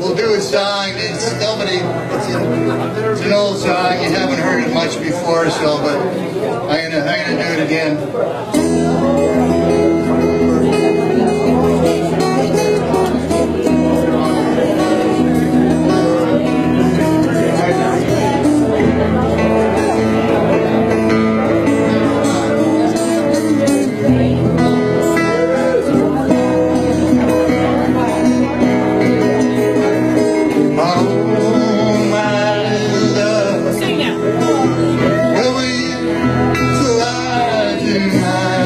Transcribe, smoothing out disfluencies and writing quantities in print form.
we'll do a song. It's an old song. You haven't heard it much before, so but I'm gonna do it again. Thank you.